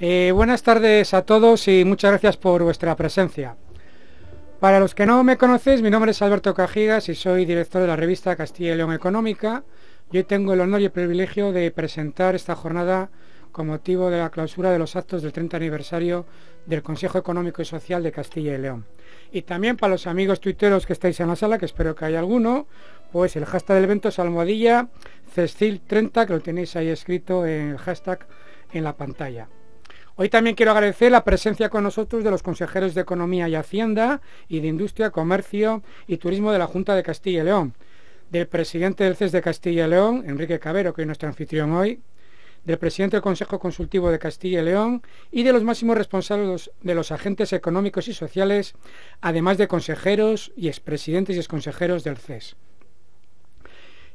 Buenas tardes a todos y muchas gracias por vuestra presencia. Para los que no me conocéis, mi nombre es Alberto Cajigas y soy director de la revista Castilla y León Económica. Y hoy tengo el honor y el privilegio de presentar esta jornada con motivo de la clausura de los actos del 30 aniversario del Consejo Económico y Social de Castilla y León. Y también para los amigos tuiteros que estáis en la sala, que espero que haya alguno, pues el hashtag del evento es #Cestil30, que lo tenéis ahí escrito en el hashtag en la pantalla. Hoy también quiero agradecer la presencia con nosotros de los consejeros de Economía y Hacienda y de Industria, Comercio y Turismo de la Junta de Castilla y León, del presidente del CES de Castilla y León, Enrique Cabero, que es nuestro anfitrión hoy, del presidente del Consejo Consultivo de Castilla y León y de los máximos responsables de los agentes económicos y sociales, además de consejeros y expresidentes y exconsejeros del CES.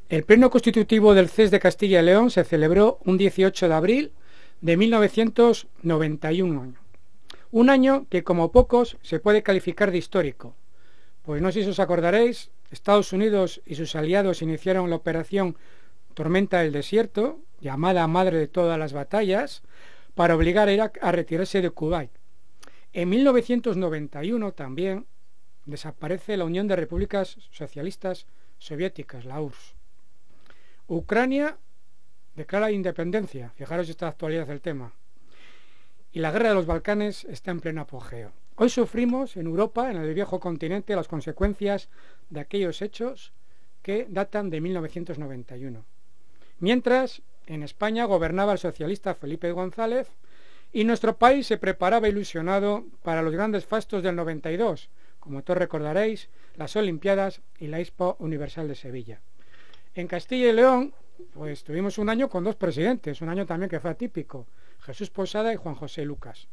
El pleno constitutivo del CES de Castilla y León se celebró un 18 de abril de 1991, un año que como pocos se puede calificar de histórico, pues no sé si os acordaréis, Estados Unidos y sus aliados iniciaron la Operación Tormenta del Desierto, llamada madre de todas las batallas, para obligar a Irak a retirarse de Kuwait. En 1991 también desaparece la Unión de Repúblicas Socialistas Soviéticas, la URSS. Ucrania declara independencia, fijaros esta actualidad del tema, y la guerra de los Balcanes está en pleno apogeo. Hoy sufrimos en Europa, en el viejo continente, las consecuencias de aquellos hechos que datan de 1991. Mientras, en España gobernaba el socialista Felipe González y nuestro país se preparaba ilusionado para los grandes fastos del 92, como todos recordaréis, las Olimpiadas y la Expo Universal de Sevilla. En Castilla y León, pues tuvimos un año con dos presidentes, un año también que fue atípico, Jesús Posada y Juan José Lucas.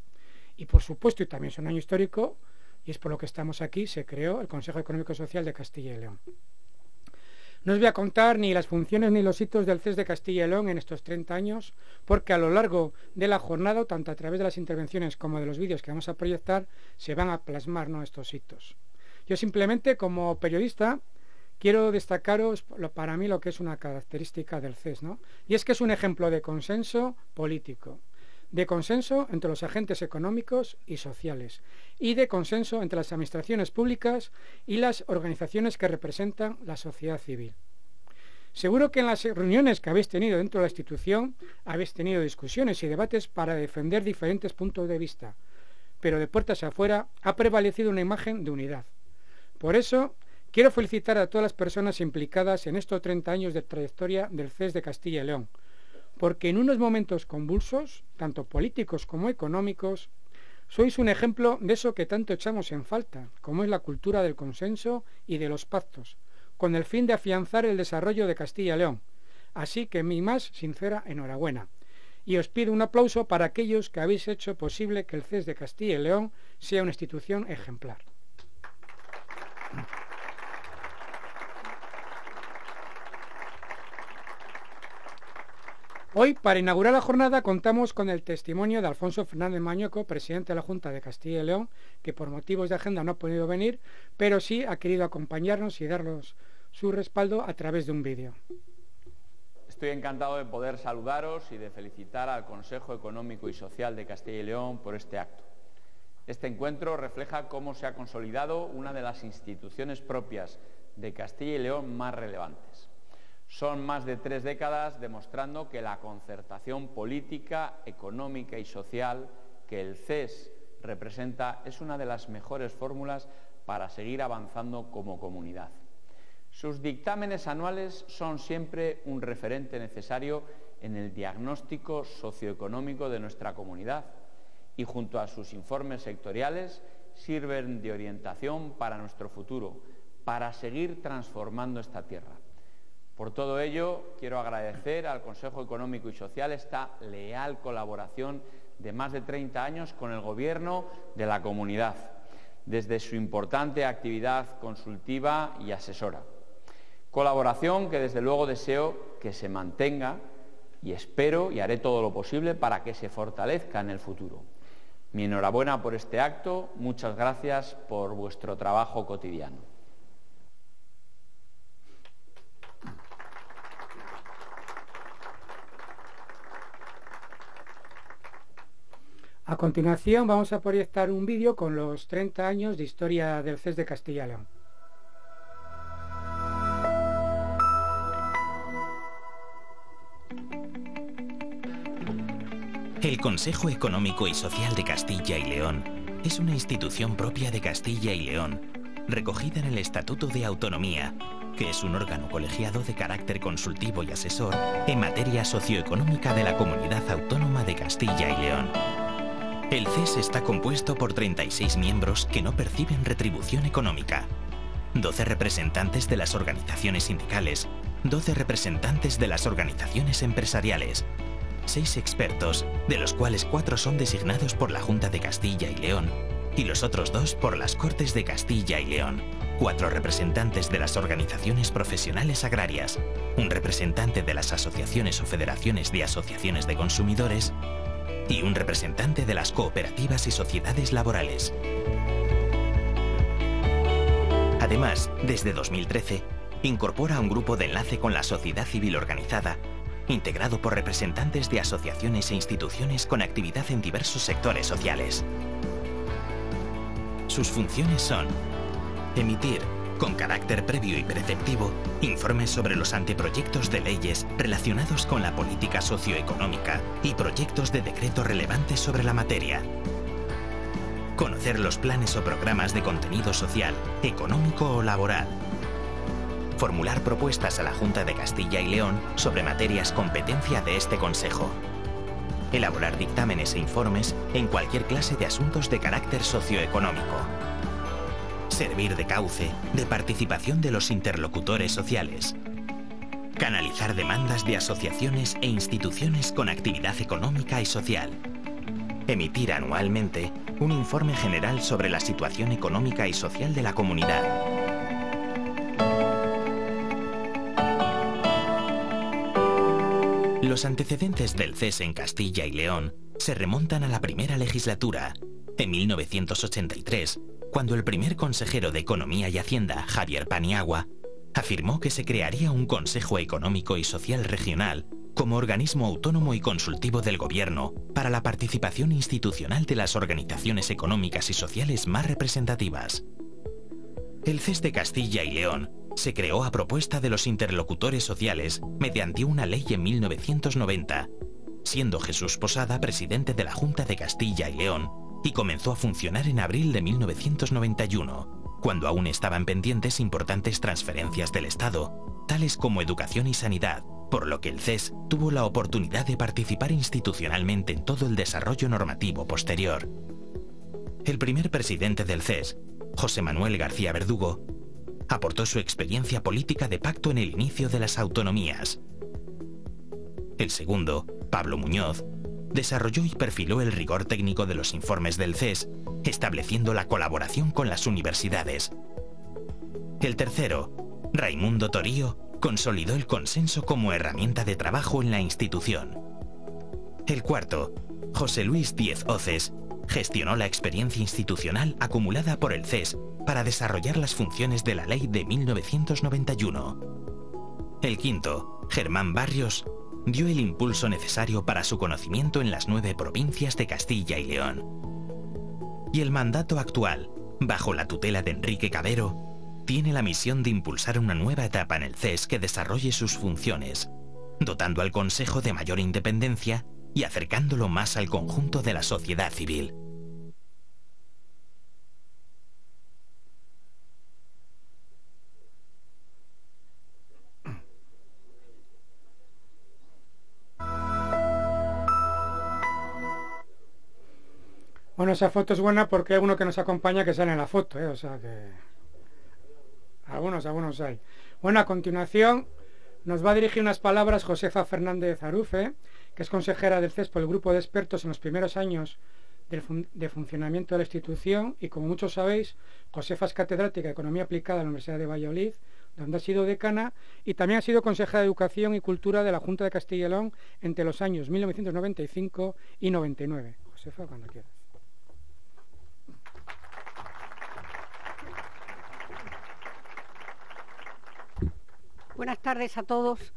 Y por supuesto, y también es un año histórico, y es por lo que estamos aquí, se creó el Consejo Económico y Social de Castilla y León. No os voy a contar ni las funciones ni los hitos del CES de Castilla y León en estos 30 años, porque a lo largo de la jornada, tanto a través de las intervenciones como de los vídeos que vamos a proyectar, se van a plasmar, ¿no?, estos hitos. Yo simplemente, como periodista, quiero destacaros para mí lo que es una característica del CES, ¿no? Y es que es un ejemplo de consenso político, de consenso entre los agentes económicos y sociales y de consenso entre las administraciones públicas y las organizaciones que representan la sociedad civil. Seguro que en las reuniones que habéis tenido dentro de la institución habéis tenido discusiones y debates para defender diferentes puntos de vista, pero de puertas afuera ha prevalecido una imagen de unidad. Por eso quiero felicitar a todas las personas implicadas en estos 30 años de trayectoria del CES de Castilla y León, porque en unos momentos convulsos, tanto políticos como económicos, sois un ejemplo de eso que tanto echamos en falta, como es la cultura del consenso y de los pactos, con el fin de afianzar el desarrollo de Castilla y León. Así que mi más sincera enhorabuena. Y os pido un aplauso para aquellos que habéis hecho posible que el CES de Castilla y León sea una institución ejemplar. Hoy, para inaugurar la jornada, contamos con el testimonio de Alfonso Fernández Mañueco, presidente de la Junta de Castilla y León, que por motivos de agenda no ha podido venir, pero sí ha querido acompañarnos y darnos su respaldo a través de un vídeo. Estoy encantado de poder saludaros y de felicitar al Consejo Económico y Social de Castilla y León por este acto. Este encuentro refleja cómo se ha consolidado una de las instituciones propias de Castilla y León más relevantes. Son más de 3 décadas demostrando que la concertación política, económica y social que el CES representa es una de las mejores fórmulas para seguir avanzando como comunidad. Sus dictámenes anuales son siempre un referente necesario en el diagnóstico socioeconómico de nuestra comunidad y junto a sus informes sectoriales sirven de orientación para nuestro futuro, para seguir transformando esta tierra. Por todo ello, quiero agradecer al Consejo Económico y Social esta leal colaboración de más de 30 años con el Gobierno de la Comunidad, desde su importante actividad consultiva y asesora. Colaboración que desde luego deseo que se mantenga y espero y haré todo lo posible para que se fortalezca en el futuro. Mi enhorabuena por este acto, muchas gracias por vuestro trabajo cotidiano. A continuación vamos a proyectar un vídeo con los 30 años de historia del CES de Castilla y León. El Consejo Económico y Social de Castilla y León es una institución propia de Castilla y León, recogida en el Estatuto de Autonomía, que es un órgano colegiado de carácter consultivo y asesor en materia socioeconómica de la comunidad autónoma de Castilla y León. El CES está compuesto por 36 miembros que no perciben retribución económica, 12 representantes de las organizaciones sindicales, 12 representantes de las organizaciones empresariales, 6 expertos, de los cuales 4 son designados por la Junta de Castilla y León y los otros 2 por las Cortes de Castilla y León, 4 representantes de las organizaciones profesionales agrarias, un representante de las asociaciones o federaciones de asociaciones de consumidores y un representante de las cooperativas y sociedades laborales. Además, desde 2013, incorpora un grupo de enlace con la sociedad civil organizada, integrado por representantes de asociaciones e instituciones con actividad en diversos sectores sociales. Sus funciones son emitir, con carácter previo y preceptivo, informes sobre los anteproyectos de leyes relacionados con la política socioeconómica y proyectos de decreto relevantes sobre la materia. Conocer los planes o programas de contenido social, económico o laboral. Formular propuestas a la Junta de Castilla y León sobre materias competencia de este Consejo. Elaborar dictámenes e informes en cualquier clase de asuntos de carácter socioeconómico. Servir de cauce de participación de los interlocutores sociales. Canalizar demandas de asociaciones e instituciones con actividad económica y social. Emitir anualmente un informe general sobre la situación económica y social de la comunidad. Los antecedentes del CES en Castilla y León se remontan a la primera legislatura, en 1983, cuando el primer consejero de Economía y Hacienda, Javier Paniagua, afirmó que se crearía un Consejo Económico y Social Regional como organismo autónomo y consultivo del Gobierno para la participación institucional de las organizaciones económicas y sociales más representativas. El CES de Castilla y León se creó a propuesta de los interlocutores sociales mediante una ley en 1990, siendo Jesús Posada presidente de la Junta de Castilla y León, y comenzó a funcionar en abril de 1991, cuando aún estaban pendientes importantes transferencias del Estado, tales como educación y sanidad, por lo que el CES tuvo la oportunidad de participar institucionalmente en todo el desarrollo normativo posterior. El primer presidente del CES, José Manuel García Verdugo, aportó su experiencia política de pacto en el inicio de las autonomías. El segundo, Pablo Muñoz, desarrolló y perfiló el rigor técnico de los informes del CES, estableciendo la colaboración con las universidades. El tercero, Raimundo Torío, consolidó el consenso como herramienta de trabajo en la institución. El cuarto, José Luis Díez Oces, gestionó la experiencia institucional acumulada por el CES para desarrollar las funciones de la ley de 1991. El quinto, Germán Barrios, dio el impulso necesario para su conocimiento en las 9 provincias de Castilla y León. Y el mandato actual, bajo la tutela de Enrique Cabero, tiene la misión de impulsar una nueva etapa en el CES que desarrolle sus funciones, dotando al Consejo de mayor independencia y acercándolo más al conjunto de la sociedad civil. Bueno, esa foto es buena porque hay uno que nos acompaña que sale en la foto, o sea que... Algunos hay. Bueno, a continuación nos va a dirigir unas palabras Josefa Fernández Arufe, que es consejera del CES por el grupo de expertos en los primeros años de funcionamiento de la institución, y como muchos sabéis, Josefa es catedrática de Economía Aplicada en la Universidad de Valladolid, donde ha sido decana, y también ha sido consejera de Educación y Cultura de la Junta de Castilla y León entre los años 1995 y 99. Josefa, cuando quieras. Buenas tardes a todos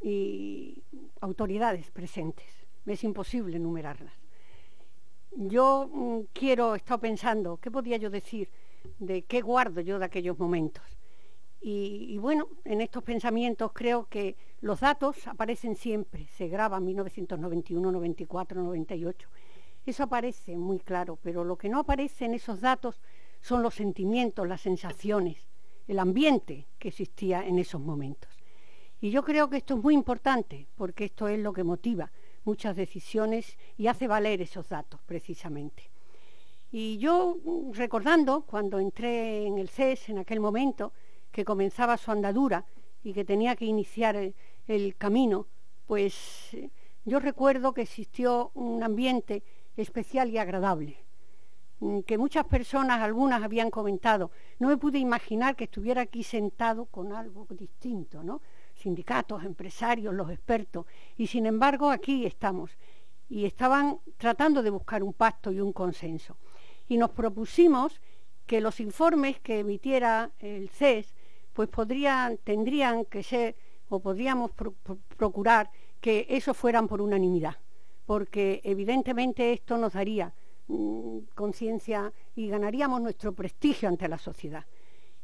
y autoridades presentes. Me es imposible enumerarlas. Yo he estado pensando, ¿qué podía yo decir? ¿De qué guardo yo de aquellos momentos? Y bueno, en estos pensamientos creo que los datos aparecen siempre, se graban 1991, 94, 98. Eso aparece muy claro, pero lo que no aparece en esos datos son los sentimientos, las sensaciones, el ambiente que existía en esos momentos. Y yo creo que esto es muy importante, porque esto es lo que motiva muchas decisiones y hace valer esos datos, precisamente. Y yo, recordando cuando entré en el CES en aquel momento, que comenzaba su andadura y que tenía que iniciar el camino, pues yo recuerdo que existió un ambiente especial y agradable, que muchas personas, algunas habían comentado, no me pude imaginar que estuviera aquí sentado con algo distinto, ¿no? Sindicatos, empresarios, los expertos, y sin embargo aquí estamos, y estaban tratando de buscar un pacto y un consenso. Y nos propusimos que los informes que emitiera el CES, pues tendrían que ser, o podríamos procurar que eso fueran por unanimidad, porque evidentemente esto nos daría conciencia y ganaríamos nuestro prestigio ante la sociedad,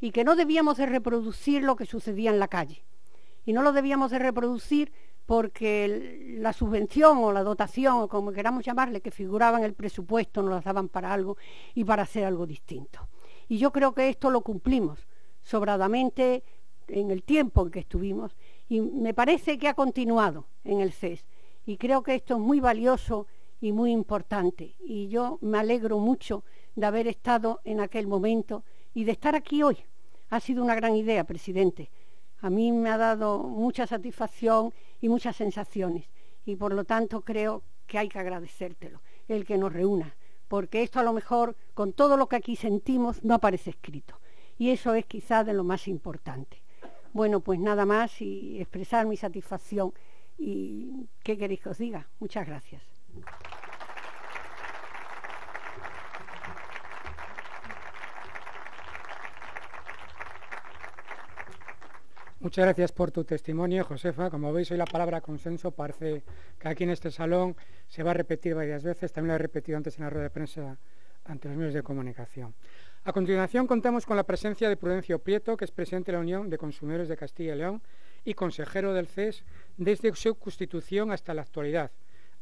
y que no debíamos de reproducir lo que sucedía en la calle, y no lo debíamos de reproducir porque la subvención o la dotación, o como queramos llamarle, que figuraba en el presupuesto, nos las daban para algo y para hacer algo distinto. Y yo creo que esto lo cumplimos sobradamente en el tiempo en que estuvimos, y me parece que ha continuado en el CES, y creo que esto es muy valioso y muy importante, y yo me alegro mucho de haber estado en aquel momento y de estar aquí hoy. Ha sido una gran idea, presidente. A mí me ha dado mucha satisfacción y muchas sensaciones, y por lo tanto creo que hay que agradecértelo, el que nos reúna, porque esto a lo mejor, con todo lo que aquí sentimos, no aparece escrito, y eso es quizás de lo más importante. Bueno, pues nada más, y expresar mi satisfacción, y ¿qué queréis que os diga? Muchas gracias. Muchas gracias por tu testimonio, Josefa. Como veis, hoy la palabra consenso parece que aquí en este salón se va a repetir varias veces. También lo he repetido antes en la rueda de prensa ante los medios de comunicación. A continuación, contamos con la presencia de Prudencio Prieto, que es presidente de la Unión de Consumidores de Castilla y León y consejero del CES desde su constitución hasta la actualidad.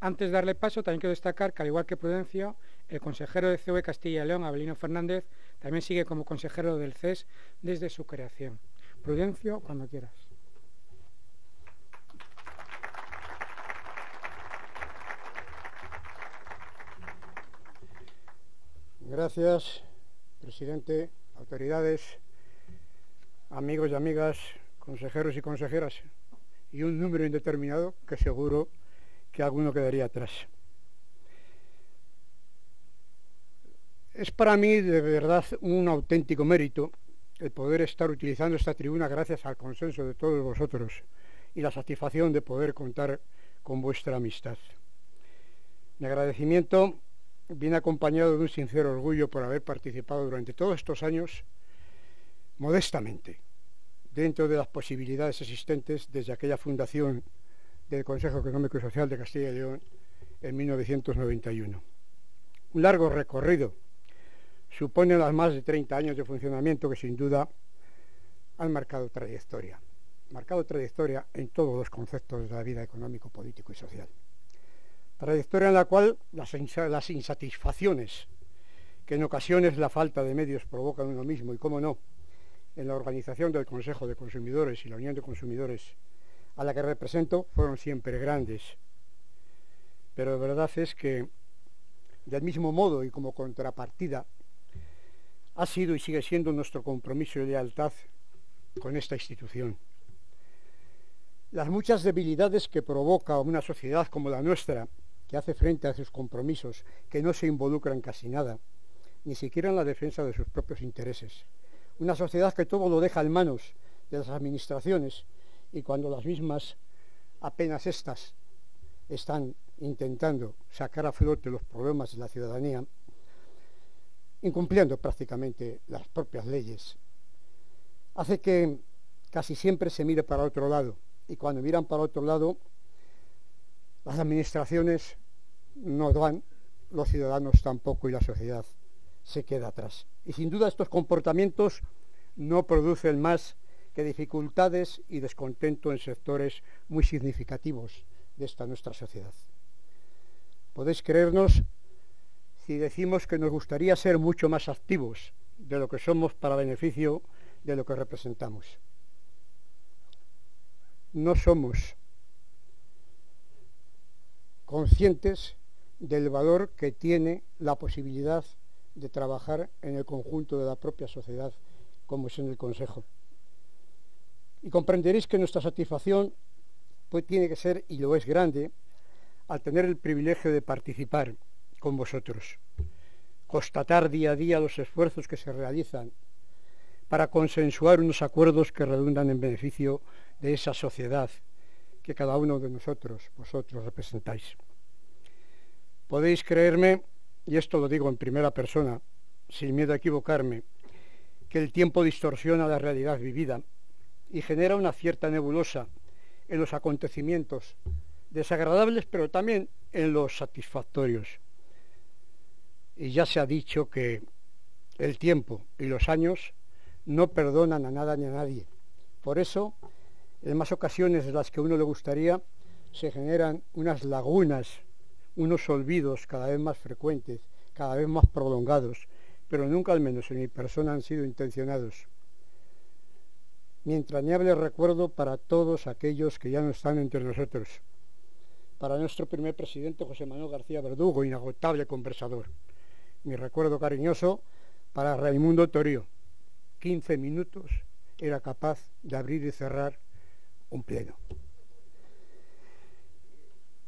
Antes de darle paso, también quiero destacar que, al igual que Prudencio, el consejero de COE Castilla y León, Avelino Fernández, también sigue como consejero del CES desde su creación. Prudencio, cuando quieras. Gracias, presidente, autoridades, amigos y amigas, consejeros y consejeras, y un número indeterminado que seguro que alguno quedaría atrás. Es para mí de verdad un auténtico mérito el poder estar utilizando esta tribuna gracias al consenso de todos vosotros y la satisfacción de poder contar con vuestra amistad. Mi agradecimiento viene acompañado de un sincero orgullo por haber participado durante todos estos años modestamente dentro de las posibilidades existentes desde aquella fundación del Consejo Económico y Social de Castilla y León en 1991. Un largo recorrido suponen las más de 30 años de funcionamiento que sin duda han marcado trayectoria en todos los conceptos de la vida económico, político y social. Trayectoria en la cual las insatisfacciones que en ocasiones la falta de medios provocan uno mismo y, cómo no, en la organización del Consejo de Consumidores y la Unión de Consumidores a la que represento fueron siempre grandes. Pero la verdad es que, del mismo modo y como contrapartida, ha sido y sigue siendo nuestro compromiso y lealtad con esta institución. Las muchas debilidades que provoca una sociedad como la nuestra, que hace frente a sus compromisos, que no se involucra en casi nada, ni siquiera en la defensa de sus propios intereses. Una sociedad que todo lo deja en manos de las administraciones, y cuando las mismas, apenas estas, están intentando sacar a flote los problemas de la ciudadanía, incumpliendo prácticamente las propias leyes, hace que casi siempre se mire para otro lado, y cuando miran para otro lado, las administraciones no dan los ciudadanos tampoco y la sociedad se queda atrás. Y sin duda estos comportamientos no producen más que dificultades y descontento en sectores muy significativos de esta nuestra sociedad. Podéis creernos si decimos que nos gustaría ser mucho más activos de lo que somos para beneficio de lo que representamos. No somos conscientes del valor que tiene la posibilidad de trabajar en el conjunto de la propia sociedad, como es en el Consejo. Y comprenderéis que nuestra satisfacción pues tiene que ser, y lo es, grande, al tener el privilegio de participar con vosotros, constatar día a día los esfuerzos que se realizan para consensuar unos acuerdos que redundan en beneficio de esa sociedad que cada uno de nosotros, vosotros, representáis. Podéis creerme, y esto lo digo en primera persona, sin miedo a equivocarme, que el tiempo distorsiona la realidad vivida y genera una cierta nebulosa en los acontecimientos desagradables, pero también en los satisfactorios. Y ya se ha dicho que el tiempo y los años no perdonan a nada ni a nadie. Por eso, en más ocasiones de las que a uno le gustaría, se generan unas lagunas, unos olvidos cada vez más frecuentes, cada vez más prolongados, pero nunca, al menos en mi persona, han sido intencionados. Mi entrañable recuerdo para todos aquellos que ya no están entre nosotros. Para nuestro primer presidente, José Manuel García Verdugo, inagotable conversador. Mi recuerdo cariñoso para Raimundo Torío. 15 minutos era capaz de abrir y cerrar un pleno.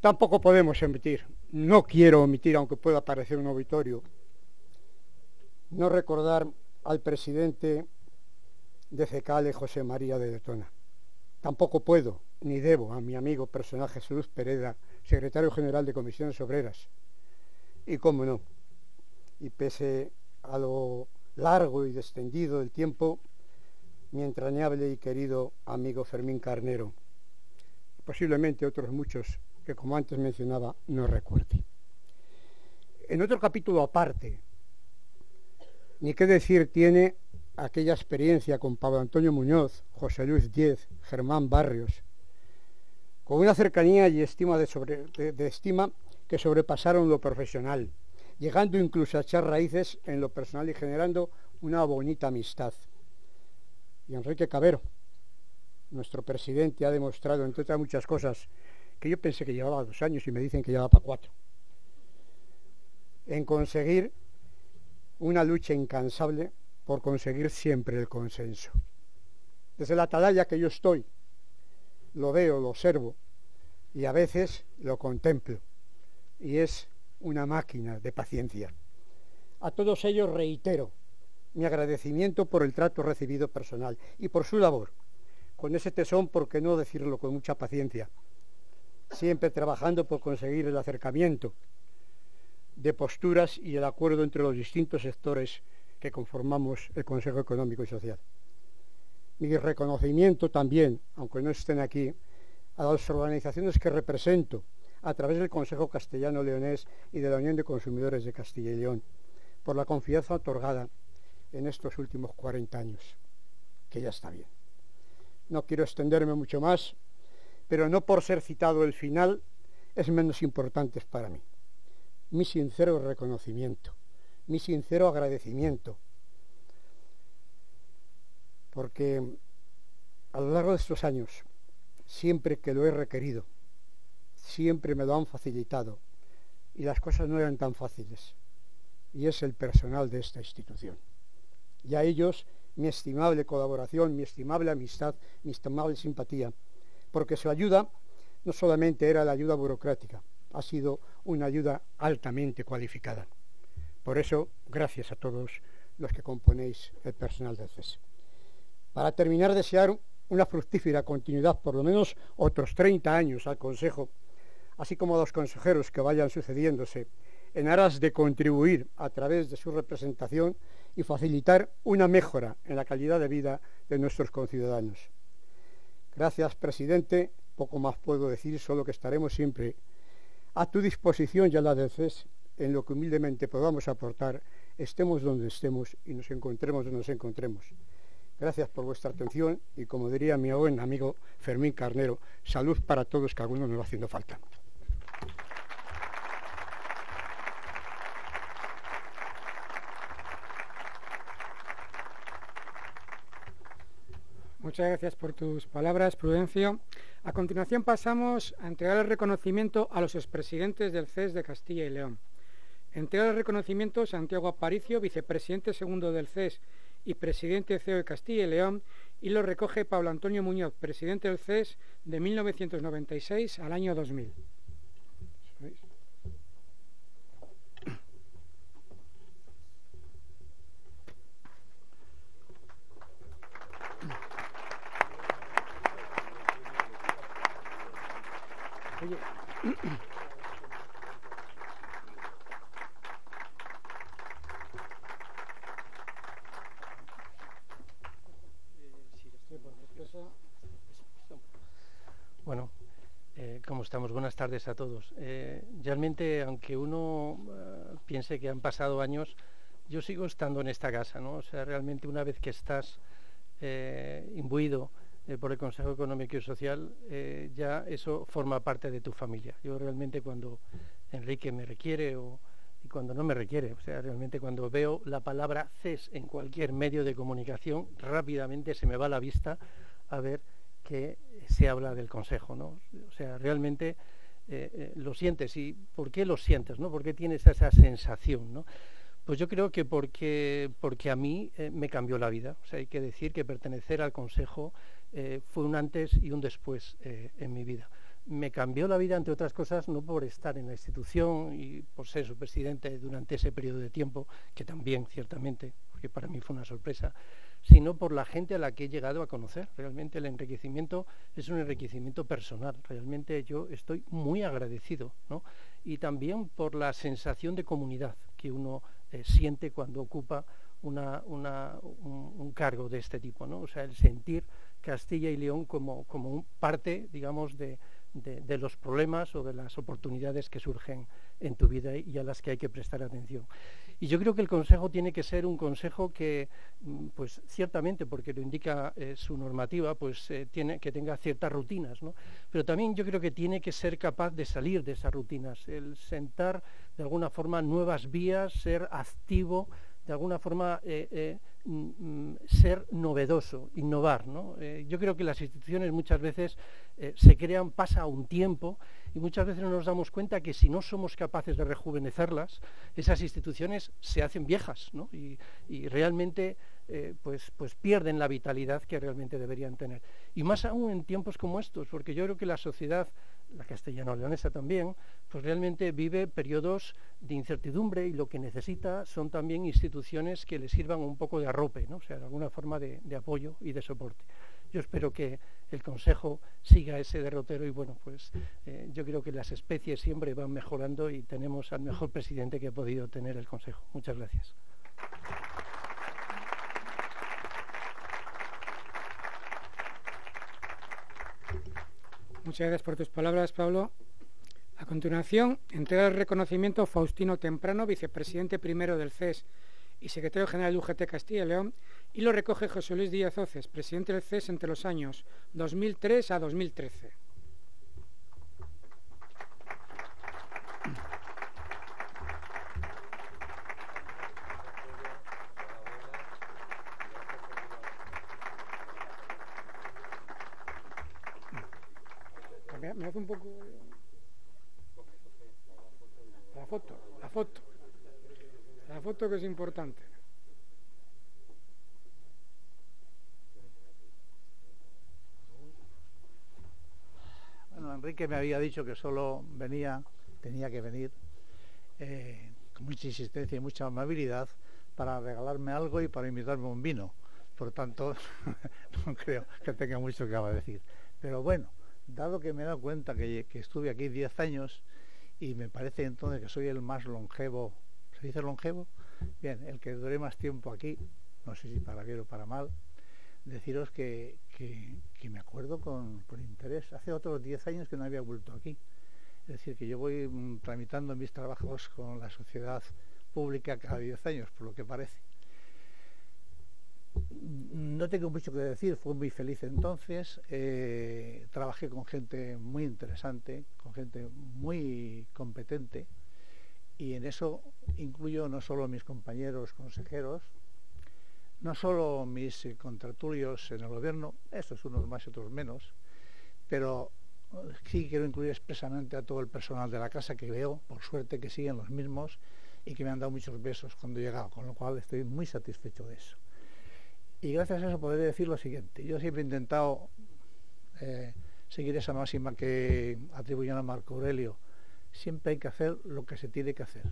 Tampoco podemos omitir, no quiero omitir, aunque pueda parecer un obituario, no recordar al presidente de CECALE, José María de Letona. Tampoco puedo ni debo a mi amigo personal Jesús Pereda, secretario general de Comisiones Obreras. Y cómo no, y pese a lo largo y extendido del tiempo, mi entrañable y querido amigo Fermín Carnero, posiblemente otros muchos que, como antes mencionaba, no recuerde. En otro capítulo aparte, ni qué decir tiene aquella experiencia con Pablo Antonio Muñoz, José Luis Díez, Germán Barrios, con una cercanía y estima de estima que sobrepasaron lo profesional, llegando incluso a echar raíces en lo personal y generando una bonita amistad. Y Enrique Cabero, nuestro presidente, ha demostrado, entre otras muchas cosas, que yo pensé que llevaba 2 años y me dicen que llevaba para 4, en conseguir una lucha incansable por conseguir siempre el consenso. Desde la atalaya que yo estoy, lo veo, lo observo y a veces lo contemplo. Y es una máquina de paciencia. A todos ellos reitero mi agradecimiento por el trato recibido personal y por su labor, con ese tesón, por qué no decirlo, con mucha paciencia, siempre trabajando por conseguir el acercamiento de posturas y el acuerdo entre los distintos sectores que conformamos el Consejo Económico y Social. Mi reconocimiento también, aunque no estén aquí, a las organizaciones que represento a través del Consejo Castellano-Leonés y de la Unión de Consumidores de Castilla y León, por la confianza otorgada en estos últimos 40 años, que ya está bien. No quiero extenderme mucho más, pero no por ser citado el final es menos importante para mí. Mi sincero reconocimiento, mi sincero agradecimiento, porque a lo largo de estos años, siempre que lo he requerido, siempre me lo han facilitado, y las cosas no eran tan fáciles, y es el personal de esta institución. Y a ellos mi estimable colaboración, mi estimable amistad, mi estimable simpatía, porque su ayuda no solamente era la ayuda burocrática, ha sido una ayuda altamente cualificada. Por eso, gracias a todos los que componéis el personal del CES. Para terminar, desear una fructífera continuidad, por lo menos otros 30 años al Consejo, así como a los consejeros que vayan sucediéndose, en aras de contribuir a través de su representación y facilitar una mejora en la calidad de vida de nuestros conciudadanos. Gracias, presidente. Poco más puedo decir, solo que estaremos siempre a tu disposición y a la del CES en lo que humildemente podamos aportar, estemos donde estemos y nos encontremos donde nos encontremos. Gracias por vuestra atención y, como diría mi buen amigo Fermín Carnero, salud para todos, que alguno nos va haciendo falta. Muchas gracias por tus palabras, Prudencio. A continuación pasamos a entregar el reconocimiento a los expresidentes del CES de Castilla y León. Entrega el reconocimiento Santiago Aparicio, vicepresidente segundo del CES y presidente CEO de Castilla y León, y lo recoge Pablo Antonio Muñoz, presidente del CES de 1996 al año 2000. Bueno, ¿cómo estamos? Buenas tardes a todos. Realmente, aunque uno piense que han pasado años, yo sigo estando en esta casa, ¿no? O sea, realmente una vez que estás imbuido por el Consejo Económico y Social, ya eso forma parte de tu familia. Yo realmente, cuando Enrique me requiere y cuando no me requiere, o sea, realmente cuando veo la palabra CES en cualquier medio de comunicación, rápidamente se me va la vista a ver que se habla del Consejo, ¿no? O sea, realmente lo sientes. ¿Y por qué lo sientes, no? ¿Por qué tienes esa sensación, no? Pues yo creo que porque a mí me cambió la vida. O sea, hay que decir que pertenecer al Consejo fue un antes y un después en mi vida. Me cambió la vida, entre otras cosas, no por estar en la institución y por ser su presidente durante ese periodo de tiempo, que también, ciertamente, porque para mí fue una sorpresa, sino por la gente a la que he llegado a conocer. Realmente el enriquecimiento es un enriquecimiento personal. Realmente yo estoy muy agradecido, ¿no? Y también por la sensación de comunidad que uno siente cuando ocupa un cargo de este tipo, ¿no? O sea, el sentir Castilla y León como un parte, digamos, de los problemas o de las oportunidades que surgen en tu vida y a las que hay que prestar atención. Y yo creo que el Consejo tiene que ser un Consejo que, pues ciertamente, porque lo indica su normativa, pues que tenga ciertas rutinas, ¿no? Pero también yo creo que tiene que ser capaz de salir de esas rutinas, el sentar de alguna forma nuevas vías, ser activo, de alguna forma ser novedoso, innovar, ¿no? Yo creo que las instituciones muchas veces se crean, pasa un tiempo y muchas veces no nos damos cuenta que si no somos capaces de rejuvenecerlas, esas instituciones se hacen viejas, ¿no? Y realmente pues pierden la vitalidad que realmente deberían tener. Y más aún en tiempos como estos, porque yo creo que la sociedad, la castellano-leonesa también, pues realmente vive periodos de incertidumbre y lo que necesita son también instituciones que le sirvan un poco de arrope, ¿no? O sea, de alguna forma de apoyo y de soporte. Yo espero que el Consejo siga ese derrotero y, bueno, pues yo creo que las especies siempre van mejorando y tenemos al mejor presidente que ha podido tener el Consejo. Muchas gracias. Muchas gracias por tus palabras, Pablo. A continuación, entrega el reconocimiento Faustino Temprano, vicepresidente primero del CES y secretario general de UGT Castilla y León, y lo recoge José Luis Díez Oces, presidente del CES entre los años 2003 a 2013. Me hace un poco la foto que es importante. Bueno, Enrique me había dicho que solo tenía que venir con mucha insistencia y mucha amabilidad para regalarme algo y para invitarme un vino. Por tanto, no creo que tenga mucho que decir. Pero bueno, dado que me he dado cuenta que estuve aquí 10 años y me parece entonces que soy el más longevo, ¿se dice longevo? Bien, el que duré más tiempo aquí, no sé si para bien o para mal, deciros que me acuerdo con interés. Hace otros 10 años que no había vuelto aquí. Es decir, que yo voy tramitando mis trabajos con la sociedad pública cada 10 años, por lo que parece. No tengo mucho que decir, fui muy feliz entonces, trabajé con gente muy interesante, con gente muy competente, y en eso incluyo no solo mis compañeros consejeros, no solo mis contratulios en el gobierno, estos unos más y otros menos, pero sí quiero incluir expresamente a todo el personal de la casa que veo, por suerte, que siguen los mismos y que me han dado muchos besos cuando he llegado, con lo cual estoy muy satisfecho de eso. Y gracias a eso podré decir lo siguiente: yo siempre he intentado seguir esa máxima que atribuyen a Marco Aurelio, siempre hay que hacer lo que se tiene que hacer,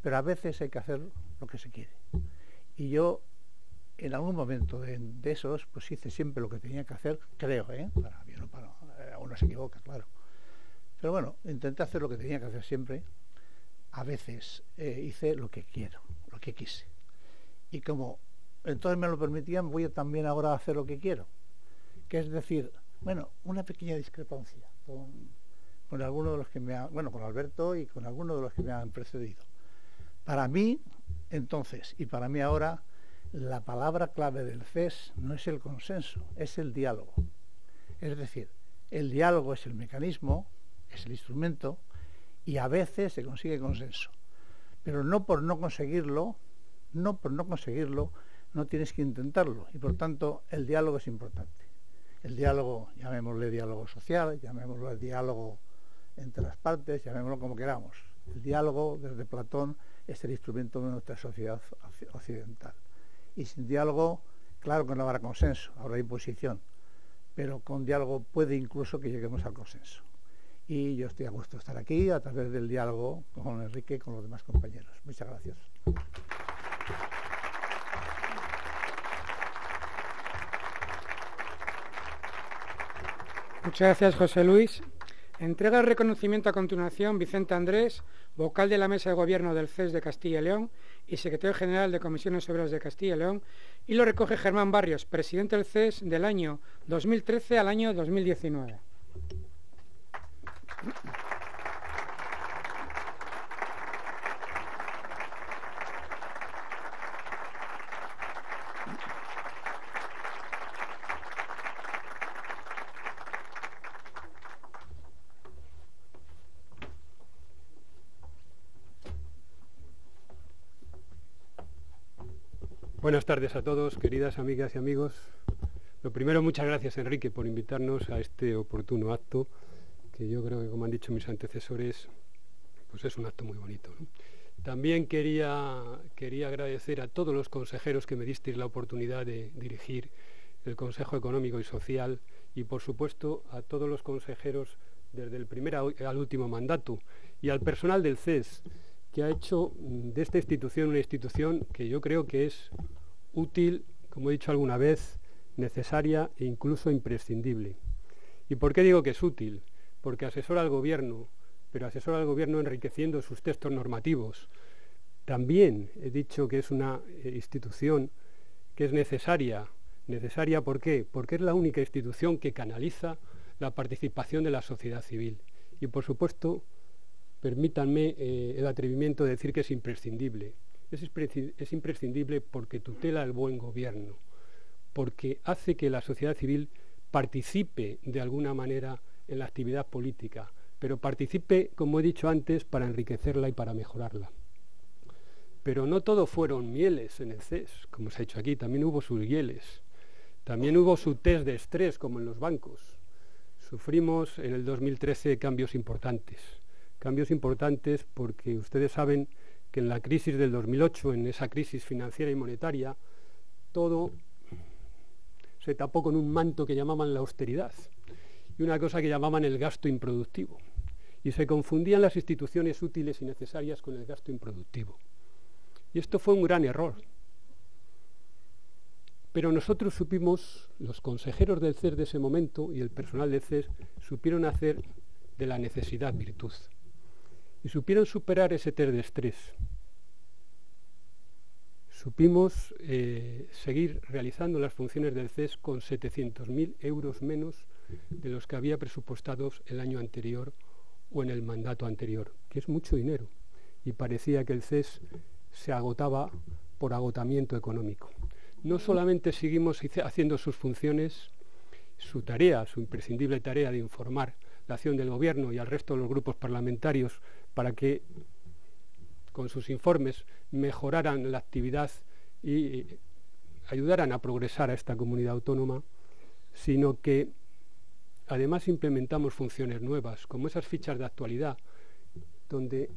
pero a veces hay que hacer lo que se quiere. Y yo en algún momento de esos, pues hice siempre lo que tenía que hacer, creo, para bien o para uno se equivoca, claro. Pero bueno, intenté hacer lo que tenía que hacer siempre, a veces hice lo que quiero, lo que quise. Y como entonces me lo permitían, voy también ahora a hacer lo que quiero. Que es decir, bueno, una pequeña discrepancia con alguno de los que me ha, bueno, con Alberto y con alguno de los que me han precedido. Para mí, entonces, y para mí ahora, la palabra clave del CES no es el consenso, es el diálogo. Es decir, el diálogo es el mecanismo, es el instrumento, y a veces se consigue consenso. Pero no por no conseguirlo, no tienes que intentarlo, y por tanto el diálogo es importante. El diálogo, llamémosle diálogo social, llamémoslo diálogo entre las partes, llamémoslo como queramos. El diálogo, desde Platón, es el instrumento de nuestra sociedad occidental. Y sin diálogo, claro que no habrá consenso, habrá imposición, pero con diálogo puede incluso que lleguemos al consenso. Y yo estoy a gusto de estar aquí a través del diálogo con Enrique y con los demás compañeros. Muchas gracias. Muchas gracias, José Luis. Entrega el reconocimiento a continuación Vicente Andrés, vocal de la Mesa de Gobierno del CES de Castilla y León y secretario general de Comisiones Obreras de Castilla y León, y lo recoge Germán Barrios, presidente del CES del año 2013 al año 2019. Buenas tardes a todos, queridas amigas y amigos. Lo primero, muchas gracias, Enrique, por invitarnos a este oportuno acto, que yo creo que, como han dicho mis antecesores, pues es un acto muy bonito, ¿no? También quería agradecer a todos los consejeros que me disteis la oportunidad de dirigir el Consejo Económico y Social, y por supuesto a todos los consejeros desde el primer al último mandato, y al personal del CES, que ha hecho de esta institución una institución que yo creo que es útil, como he dicho alguna vez, necesaria e incluso imprescindible. ¿Y por qué digo que es útil? Porque asesora al Gobierno, pero asesora al Gobierno enriqueciendo sus textos normativos. También he dicho que es una institución que es necesaria. ¿Necesaria por qué? Porque es la única institución que canaliza la participación de la sociedad civil. Y por supuesto, permítanme el atrevimiento de decir que es imprescindible. Es imprescindible porque tutela el buen gobierno, porque hace que la sociedad civil participe de alguna manera en la actividad política, pero participe, como he dicho antes, para enriquecerla y para mejorarla. Pero no todo fueron mieles en el CES, como se ha dicho aquí, también hubo sus hieles, también hubo su test de estrés, como en los bancos. Sufrimos en el 2013 cambios importantes porque ustedes saben que en la crisis del 2008, en esa crisis financiera y monetaria, todo se tapó con un manto que llamaban la austeridad y una cosa que llamaban el gasto improductivo, y se confundían las instituciones útiles y necesarias con el gasto improductivo. Y esto fue un gran error. Pero nosotros supimos, los consejeros del CES de ese momento y el personal del CES, supieron hacer de la necesidad virtud. Y supieron superar ese test de estrés. Supimos seguir realizando las funciones del CES con 700.000 euros menos de los que había presupuestados el año anterior o en el mandato anterior, que es mucho dinero, y parecía que el CES se agotaba por agotamiento económico. No solamente seguimos haciendo sus funciones, su tarea, su imprescindible tarea de informar la acción del Gobierno y al resto de los grupos parlamentarios para que con sus informes mejoraran la actividad y ayudaran a progresar a esta comunidad autónoma, sino que además implementamos funciones nuevas, como esas fichas de actualidad, donde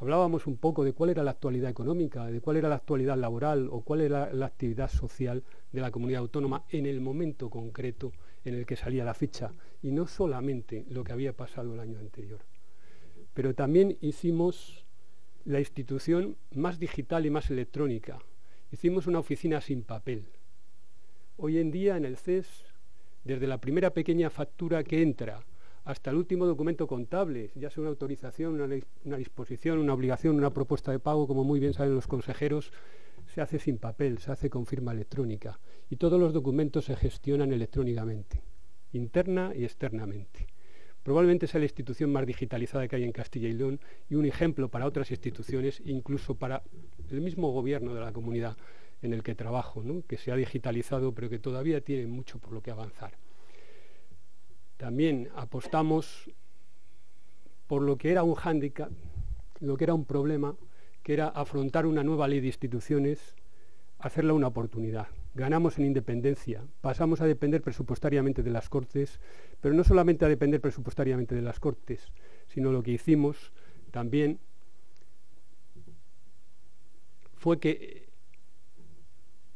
hablábamos un poco de cuál era la actualidad económica, de cuál era la actualidad laboral o cuál era la actividad social de la comunidad autónoma en el momento concreto en el que salía la ficha, y no solamente lo que había pasado el año anterior. Pero también hicimos la institución más digital y más electrónica. Hicimos una oficina sin papel. Hoy en día en el CES, desde la primera pequeña factura que entra hasta el último documento contable, ya sea una autorización, una disposición, una obligación, una propuesta de pago, como muy bien saben los consejeros, se hace sin papel, se hace con firma electrónica. Y todos los documentos se gestionan electrónicamente, interna y externamente. Probablemente sea la institución más digitalizada que hay en Castilla y León y un ejemplo para otras instituciones, incluso para el mismo gobierno de la comunidad en el que trabajo, ¿no?, que se ha digitalizado pero que todavía tiene mucho por lo que avanzar. También apostamos por lo que era un hándicap, lo que era un problema, que era afrontar una nueva ley de instituciones, hacerla una oportunidad. Ganamos en independencia, pasamos a depender presupuestariamente de las Cortes, pero no solamente a depender presupuestariamente de las Cortes, sino lo que hicimos también fue que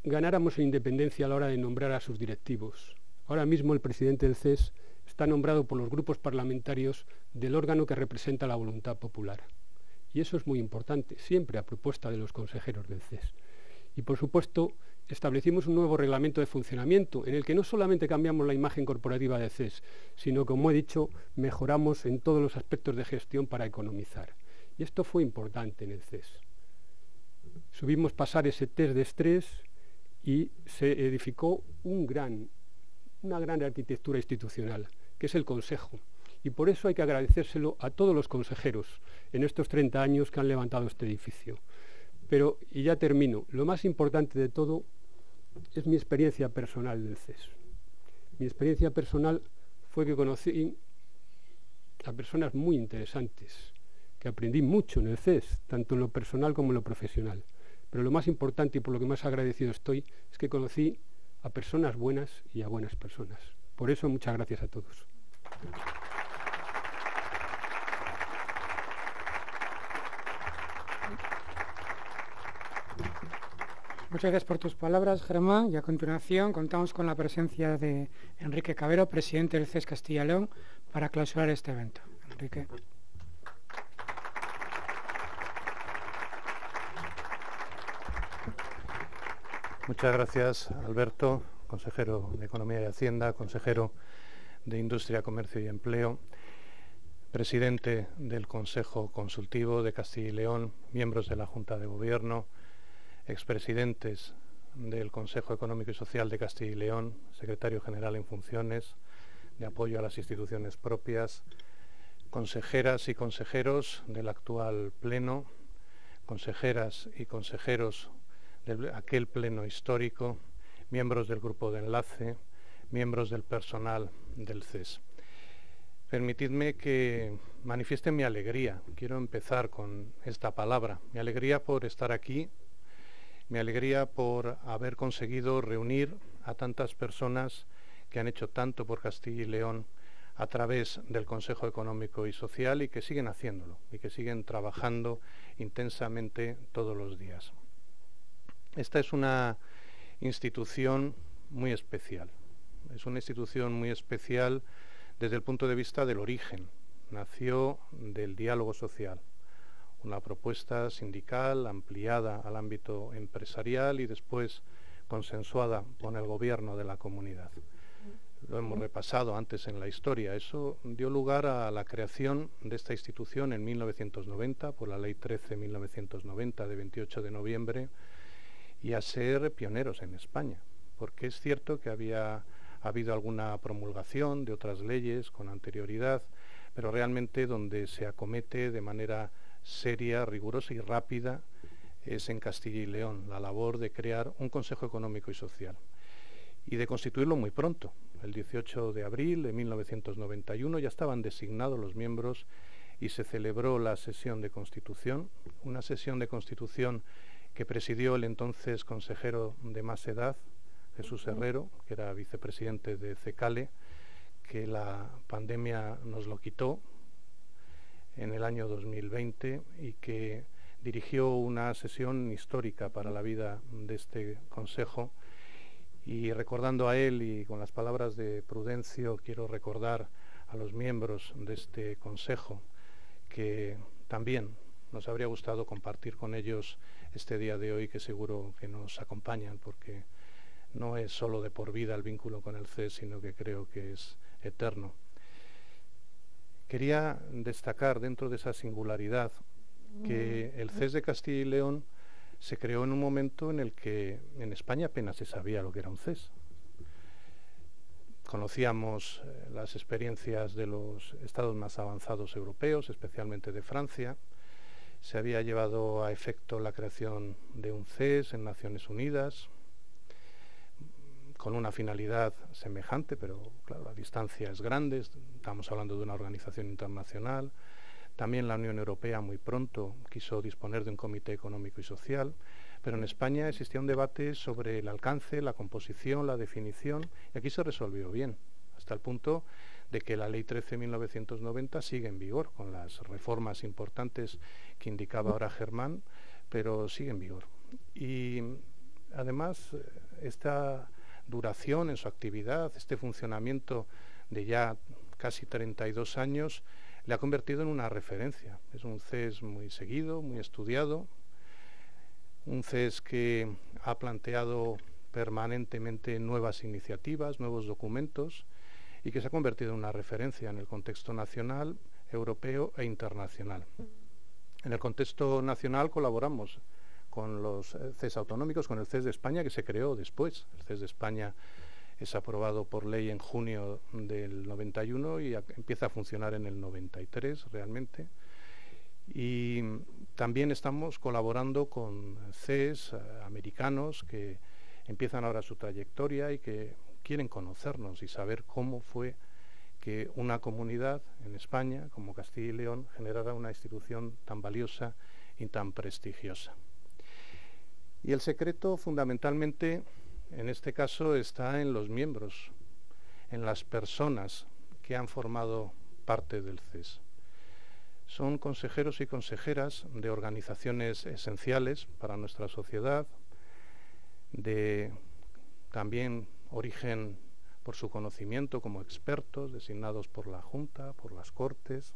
ganáramos en independencia a la hora de nombrar a sus directivos. Ahora mismo el presidente del CES está nombrado por los grupos parlamentarios del órgano que representa la voluntad popular. Y eso es muy importante, siempre a propuesta de los consejeros del CES. Y por supuesto, establecimos un nuevo reglamento de funcionamiento en el que no solamente cambiamos la imagen corporativa del CES, sino, como he dicho, mejoramos en todos los aspectos de gestión para economizar. Y esto fue importante en el CES. Supimos pasar ese test de estrés y se edificó una gran arquitectura institucional, que es el Consejo. Y por eso hay que agradecérselo a todos los consejeros en estos 30 años que han levantado este edificio. Pero, y ya termino, lo más importante de todo es mi experiencia personal del CES. Mi experiencia personal fue que conocí a personas muy interesantes, que aprendí mucho en el CES, tanto en lo personal como en lo profesional. Pero lo más importante y por lo que más agradecido estoy es que conocí a personas buenas y a buenas personas. Por eso, muchas gracias a todos. Muchas gracias por tus palabras, Germán, y a continuación contamos con la presencia de Enrique Cabero, presidente del CES Castilla y León, para clausurar este evento. Enrique. Muchas gracias, Alberto, consejero de Economía y Hacienda, consejero de Industria, Comercio y Empleo, presidente del Consejo Consultivo de Castilla y León, miembros de la Junta de Gobierno, expresidentes del Consejo Económico y Social de Castilla y León, secretario general en funciones, de apoyo a las instituciones propias, consejeras y consejeros del actual pleno, consejeras y consejeros de aquel pleno histórico, miembros del grupo de enlace, miembros del personal del CES. Permitidme que manifieste mi alegría. Quiero empezar con esta palabra. Mi alegría por estar aquí. Mi alegría por haber conseguido reunir a tantas personas que han hecho tanto por Castilla y León a través del Consejo Económico y Social y que siguen haciéndolo y que siguen trabajando intensamente todos los días. Esta es una institución muy especial. Es una institución muy especial desde el punto de vista del origen. Nació del diálogo social. Una propuesta sindical ampliada al ámbito empresarial y después consensuada con el gobierno de la comunidad. Lo hemos repasado antes en la historia. Eso dio lugar a la creación de esta institución en 1990 por la Ley 13/1990 de 28 de noviembre y a ser pioneros en España, porque es cierto que había habido alguna promulgación de otras leyes con anterioridad, pero realmente donde se acomete de manera seria, rigurosa y rápida es en Castilla y León, la labor de crear un Consejo Económico y Social y de constituirlo muy pronto. El 18 de abril de 1991 ya estaban designados los miembros y se celebró la sesión de constitución, una sesión de constitución que presidió el entonces consejero de más edad, Jesús Herrero, que era vicepresidente de CECALE, que la pandemia nos lo quitó en el año 2020 y que dirigió una sesión histórica para la vida de este Consejo. Y recordando a él y con las palabras de Prudencio, quiero recordar a los miembros de este Consejo que también nos habría gustado compartir con ellos este día de hoy, que seguro que nos acompañan, porque no es solo de por vida el vínculo con el CES, sino que creo que es eterno. Quería destacar dentro de esa singularidad que el CES de Castilla y León se creó en un momento en el que en España apenas se sabía lo que era un CES. Conocíamos las experiencias de los estados más avanzados europeos, especialmente de Francia. Se había llevado a efecto la creación de un CES en Naciones Unidas, con una finalidad semejante, pero claro, la distancia es grande, estamos hablando de una organización internacional. También la Unión Europea muy pronto quiso disponer de un comité económico y social, pero en España existía un debate sobre el alcance, la composición, la definición, y aquí se resolvió bien, hasta el punto de que la Ley 13/1990 sigue en vigor, con las reformas importantes que indicaba ahora Germán, pero sigue en vigor. Y además esta duración en su actividad, este funcionamiento de ya casi 32 años, le ha convertido en una referencia. Es un CES muy seguido, muy estudiado, un CES que ha planteado permanentemente nuevas iniciativas, nuevos documentos, y que se ha convertido en una referencia en el contexto nacional, europeo e internacional. En el contexto nacional colaboramos con los CES autonómicos, con el CES de España, que se creó después. El CES de España es aprobado por ley en junio del 91 y empieza a funcionar en el 93 realmente. Y también estamos colaborando con CES americanos que empiezan ahora su trayectoria y que quieren conocernos y saber cómo fue que una comunidad en España, como Castilla y León, generara una institución tan valiosa y tan prestigiosa. Y el secreto fundamentalmente en este caso está en los miembros, en las personas que han formado parte del CES. Son consejeros y consejeras de organizaciones esenciales para nuestra sociedad, de también origen por su conocimiento como expertos designados por la Junta, por las Cortes,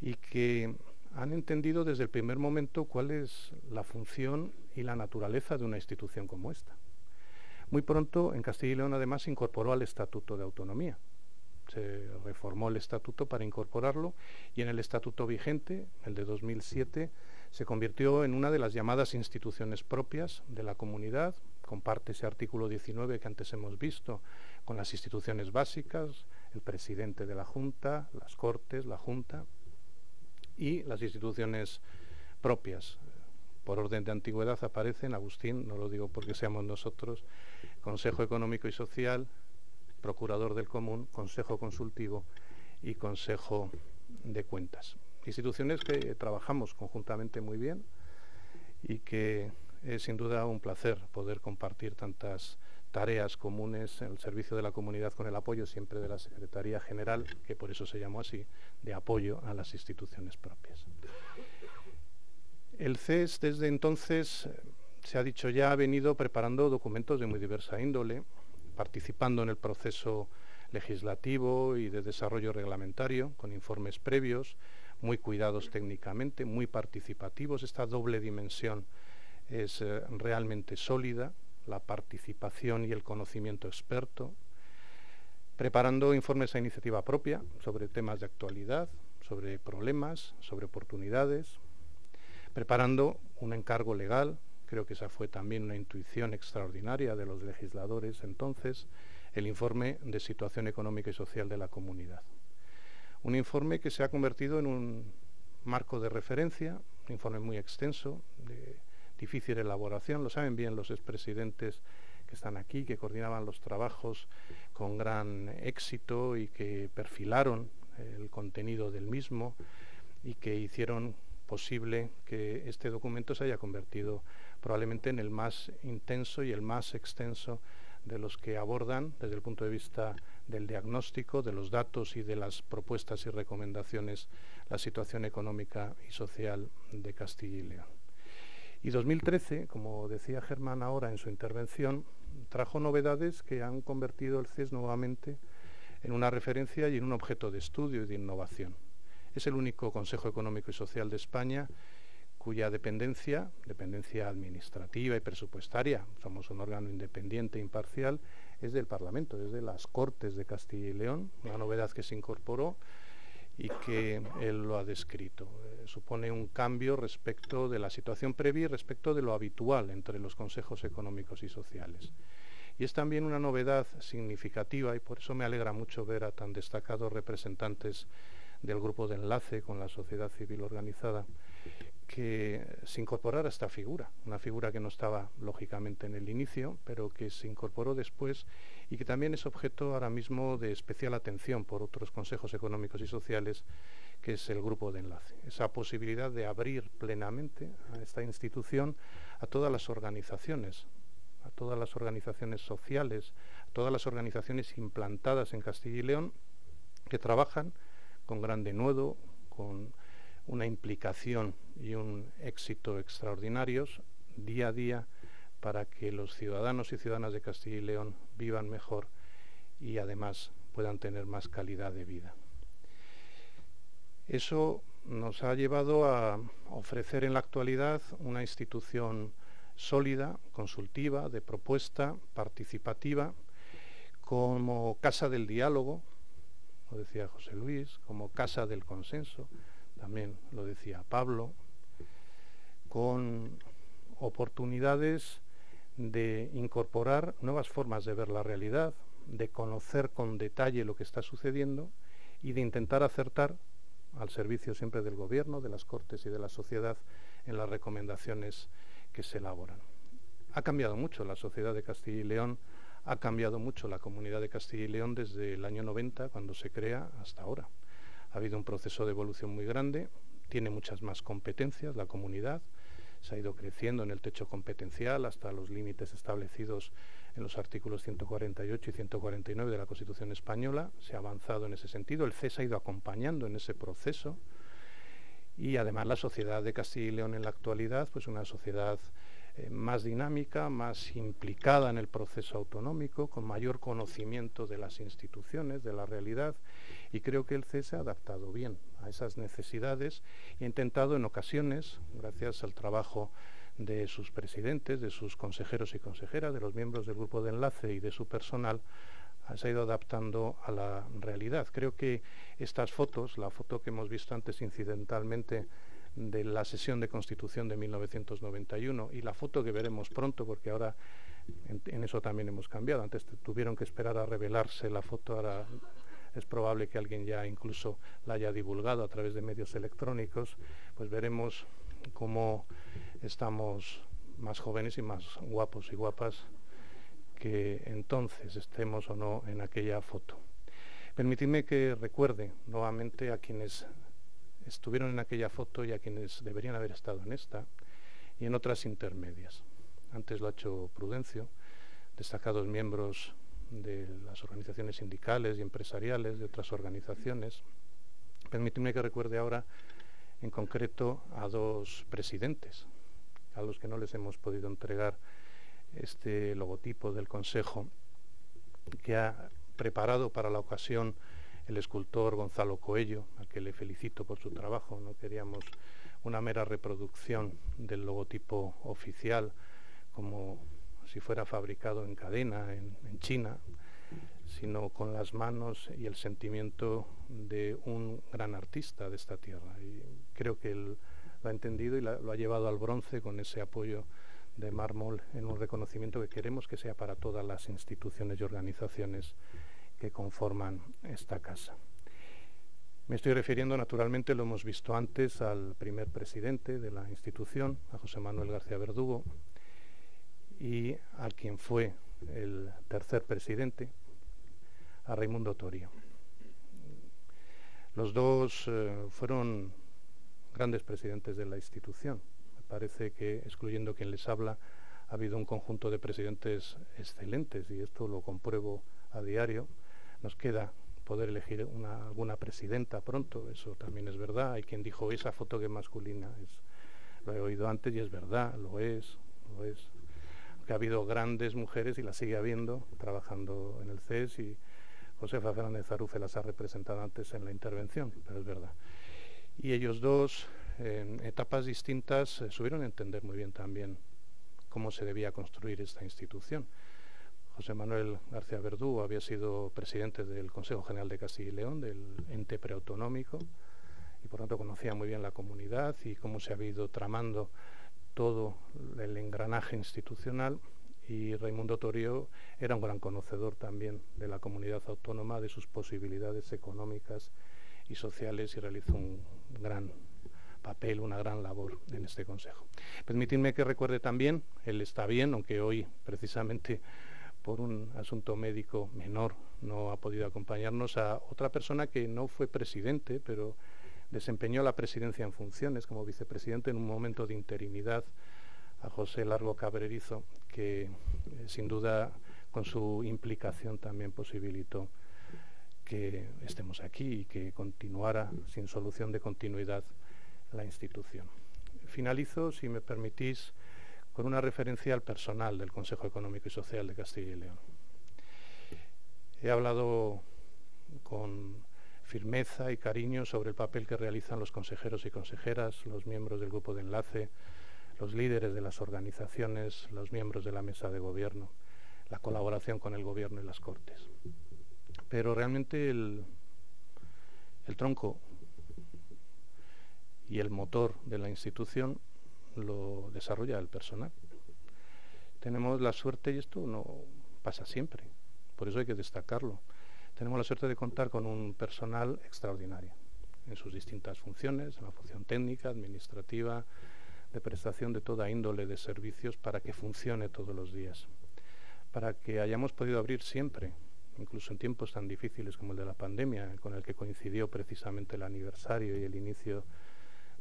y que han entendido desde el primer momento cuál es la función y la naturaleza de una institución como esta. Muy pronto en Castilla y León además se incorporó al Estatuto de Autonomía. Se reformó el Estatuto para incorporarlo y en el Estatuto vigente, el de 2007, se convirtió en una de las llamadas instituciones propias de la comunidad. Comparte ese artículo 19 que antes hemos visto con las instituciones básicas, el presidente de la Junta, las Cortes, la Junta y las instituciones propias. Por orden de antigüedad aparecen, Agustín, no lo digo porque seamos nosotros, Consejo Económico y Social, Procurador del Común, Consejo Consultivo y Consejo de Cuentas. Instituciones que trabajamos conjuntamente muy bien y que es sin duda un placer poder compartir tantas tareas comunes en el servicio de la comunidad con el apoyo siempre de la Secretaría General, que por eso se llamó así, de apoyo a las instituciones propias. El CES desde entonces, se ha dicho ya, ha venido preparando documentos de muy diversa índole, participando en el proceso legislativo y de desarrollo reglamentario, con informes previos, muy cuidados técnicamente, muy participativos. Esta doble dimensión es realmente sólida, la participación y el conocimiento experto, preparando informes a iniciativa propia sobre temas de actualidad, sobre problemas, sobre oportunidades, preparando un encargo legal, creo que esa fue también una intuición extraordinaria de los legisladores entonces, el informe de situación económica y social de la comunidad. Un informe que se ha convertido en un marco de referencia, un informe muy extenso, de difícil elaboración, lo saben bien los expresidentes que están aquí, que coordinaban los trabajos con gran éxito y que perfilaron el contenido del mismo y que hicieron posible que este documento se haya convertido probablemente en el más intenso y el más extenso de los que abordan desde el punto de vista del diagnóstico, de los datos y de las propuestas y recomendaciones la situación económica y social de Castilla y León. Y 2013, como decía Germán ahora en su intervención, trajo novedades que han convertido el CES nuevamente en una referencia y en un objeto de estudio y de innovación. Es el único Consejo Económico y Social de España cuya dependencia administrativa y presupuestaria, somos un órgano independiente e imparcial, es del Parlamento, es de las Cortes de Castilla y León, una novedad que se incorporó y que él lo ha descrito. Supone un cambio respecto de la situación previa y respecto de lo habitual entre los consejos económicos y sociales. Y es también una novedad significativa y por eso me alegra mucho ver a tan destacados representantes del grupo de enlace con la sociedad civil organizada que se incorporara esta figura, una figura que no estaba lógicamente en el inicio, pero que se incorporó después y que también es objeto ahora mismo de especial atención por otros consejos económicos y sociales, que es el grupo de enlace. Esa posibilidad de abrir plenamente a esta institución a todas las organizaciones, a todas las organizaciones sociales, a todas las organizaciones implantadas en Castilla y León, que trabajan con gran denuedo, con una implicación y un éxito extraordinarios día a día para que los ciudadanos y ciudadanas de Castilla y León vivan mejor y además puedan tener más calidad de vida. Eso nos ha llevado a ofrecer en la actualidad una institución sólida, consultiva, de propuesta, participativa, como casa del diálogo, lo decía José Luis, como casa del consenso, también lo decía Pablo, con oportunidades de incorporar nuevas formas de ver la realidad, de conocer con detalle lo que está sucediendo y de intentar acertar al servicio siempre del Gobierno, de las Cortes y de la sociedad en las recomendaciones que se elaboran. Ha cambiado mucho la sociedad de Castilla y León, ha cambiado mucho la comunidad de Castilla y León desde el año 90, cuando se crea, hasta ahora. Ha habido un proceso de evolución muy grande, tiene muchas más competencias la comunidad, se ha ido creciendo en el techo competencial hasta los límites establecidos en los artículos 148 y 149 de la Constitución Española, se ha avanzado en ese sentido, el CES ha ido acompañando en ese proceso y además la sociedad de Castilla y León en la actualidad, pues una sociedad más dinámica, más implicada en el proceso autonómico, con mayor conocimiento de las instituciones, de la realidad, y creo que el CES se ha adaptado bien a esas necesidades y ha intentado en ocasiones, gracias al trabajo de sus presidentes, de sus consejeros y consejeras, de los miembros del grupo de enlace y de su personal, se ha ido adaptando a la realidad. Creo que estas fotos, la foto que hemos visto antes incidentalmente, de la sesión de Constitución de 1991 y la foto que veremos pronto, porque ahora en eso también hemos cambiado. Antes tuvieron que esperar a revelarse la foto, ahora es probable que alguien ya incluso la haya divulgado a través de medios electrónicos, pues veremos cómo estamos más jóvenes y más guapos y guapas que entonces estemos o no en aquella foto. Permitidme que recuerde nuevamente a quienes estuvieron en aquella foto y a quienes deberían haber estado en esta y en otras intermedias. Antes lo ha hecho Prudencio, destacados miembros de las organizaciones sindicales y empresariales, de otras organizaciones. Permíteme que recuerde ahora en concreto a dos presidentes, a los que no les hemos podido entregar este logotipo del Consejo que ha preparado para la ocasión el escultor Gonzalo Coello, a que le felicito por su trabajo. No queríamos una mera reproducción del logotipo oficial, como si fuera fabricado en cadena en China, sino con las manos y el sentimiento de un gran artista de esta tierra. Y creo que él lo ha entendido y lo ha llevado al bronce con ese apoyo de mármol en un reconocimiento que queremos que sea para todas las instituciones y organizaciones que conforman esta casa. Me estoy refiriendo, naturalmente, lo hemos visto antes, al primer presidente de la institución, a José Manuel García Verdugo, y a quien fue el tercer presidente, a Raimundo Torío. Los dos fueron grandes presidentes de la institución. Me parece que, excluyendo quien les habla, ha habido un conjunto de presidentes excelentes, y esto lo compruebo a diario. Nos queda poder elegir alguna presidenta pronto, eso también es verdad. Hay quien dijo, esa foto que masculina es. Lo he oído antes y es verdad, lo es. Que ha habido grandes mujeres, y las sigue habiendo, trabajando en el CES, y Josefa Fernández Arufe las ha representado antes en la intervención, pero es verdad. Y ellos dos, en etapas distintas, supieron entender muy bien también cómo se debía construir esta institución. José Manuel García Verdugo había sido presidente del Consejo General de Castilla y León, del ente preautonómico, y por tanto conocía muy bien la comunidad y cómo se había ido tramando todo el engranaje institucional, y Raimundo Torío era un gran conocedor también de la comunidad autónoma, de sus posibilidades económicas y sociales, y realizó un gran papel, una gran labor en este consejo. Permitidme que recuerde también, él está bien, aunque hoy precisamente por un asunto médico menor no ha podido acompañarnos, a otra persona que no fue presidente, pero desempeñó la presidencia en funciones como vicepresidente en un momento de interinidad, a José Largo Cabrerizo, que sin duda con su implicación también posibilitó que estemos aquí y que continuara sin solución de continuidad la institución. Finalizo, si me permitís, con una referencia al personal del Consejo Económico y Social de Castilla y León. He hablado con firmeza y cariño sobre el papel que realizan los consejeros y consejeras, los miembros del grupo de enlace, los líderes de las organizaciones, los miembros de la mesa de gobierno, la colaboración con el gobierno y las cortes. Pero realmente el tronco y el motor de la institución lo desarrolla el personal. Tenemos la suerte, y esto no pasa siempre, por eso hay que destacarlo, tenemos la suerte de contar con un personal extraordinario en sus distintas funciones, en la función técnica, administrativa, de prestación de toda índole de servicios, para que funcione todos los días, para que hayamos podido abrir siempre, incluso en tiempos tan difíciles como el de la pandemia, con el que coincidió precisamente el aniversario y el inicio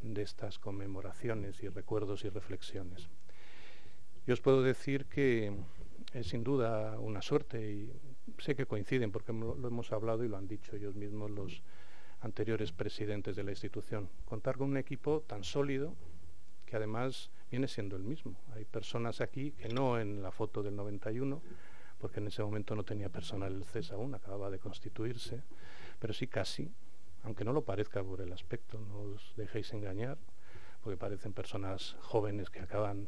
de estas conmemoraciones y recuerdos y reflexiones. Yo os puedo decir que es sin duda una suerte, y sé que coinciden porque lo hemos hablado y lo han dicho ellos mismos los anteriores presidentes de la institución, contar con un equipo tan sólido que además viene siendo el mismo. Hay personas aquí que no en la foto del 91, porque en ese momento no tenía personal el CES aún, acababa de constituirse, pero sí casi, aunque no lo parezca por el aspecto, no os dejéis engañar, porque parecen personas jóvenes que acaban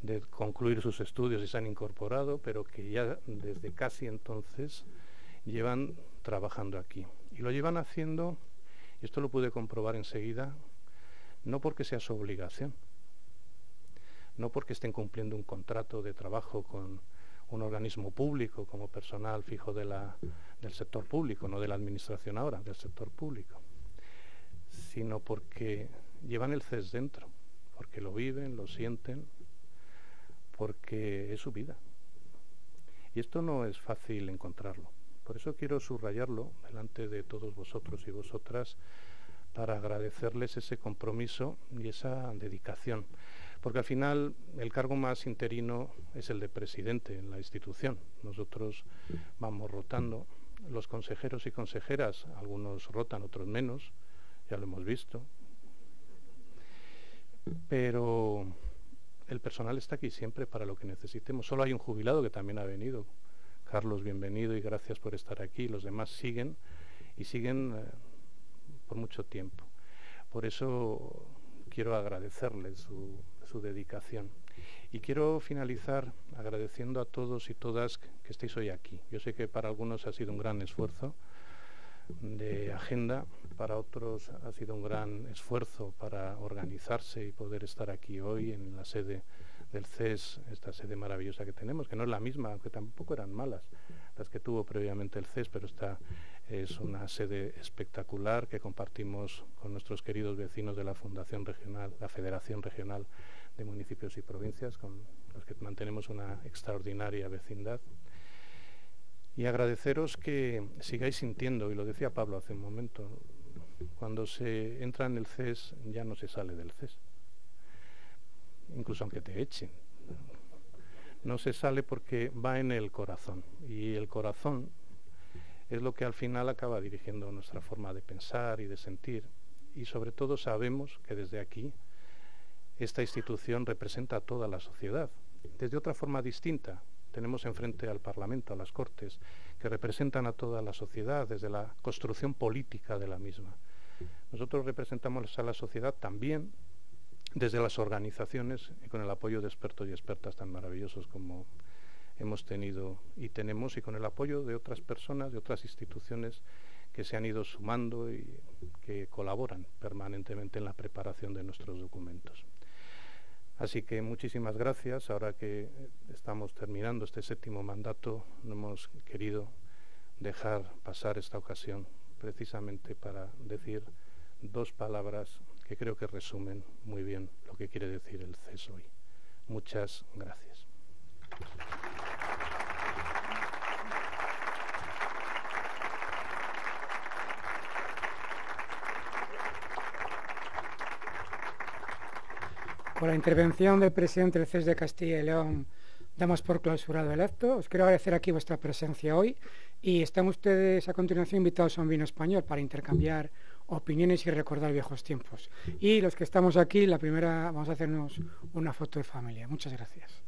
de concluir sus estudios y se han incorporado, pero que ya desde casi entonces llevan trabajando aquí. Y lo llevan haciendo, y esto lo pude comprobar enseguida, no porque sea su obligación, no porque estén cumpliendo un contrato de trabajo con un organismo público como personal fijo de del sector público, no de la administración ahora, del sector público, sino porque llevan el CES dentro, porque lo viven, lo sienten, porque es su vida. Y esto no es fácil encontrarlo. Por eso quiero subrayarlo delante de todos vosotros y vosotras, para agradecerles ese compromiso y esa dedicación. Porque al final el cargo más interino es el de presidente en la institución. Nosotros vamos rotando. Los consejeros y consejeras, algunos rotan, otros menos, ya lo hemos visto. Pero el personal está aquí siempre para lo que necesitemos. Solo hay un jubilado que también ha venido. Carlos, bienvenido y gracias por estar aquí. Los demás siguen y siguen por mucho tiempo. Por eso quiero agradecerles su dedicación. Y quiero finalizar agradeciendo a todos y todas que estéis hoy aquí. Yo sé que para algunos ha sido un gran esfuerzo de agenda, para otros ha sido un gran esfuerzo para organizarse y poder estar aquí hoy en la sede del CES, esta sede maravillosa que tenemos, que no es la misma, aunque tampoco eran malas las que tuvo previamente el CES, pero esta es una sede espectacular que compartimos con nuestros queridos vecinos de la Fundación Regional, la Federación Regional de Municipios y Provincias, con los que mantenemos una extraordinaria vecindad. Y agradeceros que sigáis sintiendo, y lo decía Pablo hace un momento, cuando se entra en el CES ya no se sale del CES, incluso aunque te echen. No se sale porque va en el corazón, y el corazón es lo que al final acaba dirigiendo nuestra forma de pensar y de sentir, y sobre todo sabemos que desde aquí esta institución representa a toda la sociedad, desde otra forma distinta. Tenemos enfrente al Parlamento, a las Cortes, que representan a toda la sociedad desde la construcción política de la misma. Nosotros representamos a la sociedad también desde las organizaciones y con el apoyo de expertos y expertas tan maravillosos como hemos tenido y tenemos, y con el apoyo de otras personas, de otras instituciones que se han ido sumando y que colaboran permanentemente en la preparación de nuestros documentos. Así que muchísimas gracias. Ahora que estamos terminando este séptimo mandato, no hemos querido dejar pasar esta ocasión precisamente para decir dos palabras que creo que resumen muy bien lo que quiere decir el CES hoy. Muchas gracias. Por la intervención del presidente del CES de Castilla y León, damos por clausurado el acto. Os quiero agradecer aquí vuestra presencia hoy, y están ustedes a continuación invitados a un vino español para intercambiar opiniones y recordar viejos tiempos. Y los que estamos aquí, la primera, vamos a hacernos una foto de familia. Muchas gracias.